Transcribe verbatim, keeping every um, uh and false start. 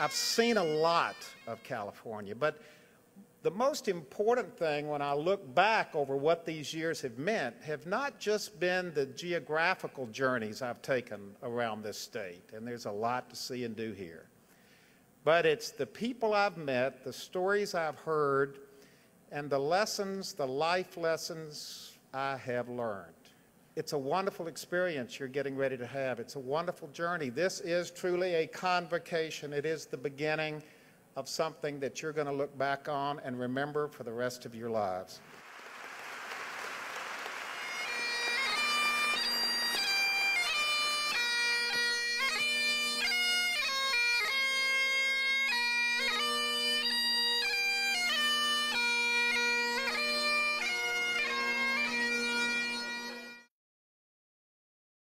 I've seen a lot of California, but the most important thing when I look back over what these years have meant have not just been the geographical journeys I've taken around this state, and there's a lot to see and do here, but it's the people I've met, the stories I've heard, and the lessons, the life lessons I have learned. It's a wonderful experience you're getting ready to have. It's a wonderful journey. This is truly a convocation. It is the beginning of something that you're going to look back on and remember for the rest of your lives.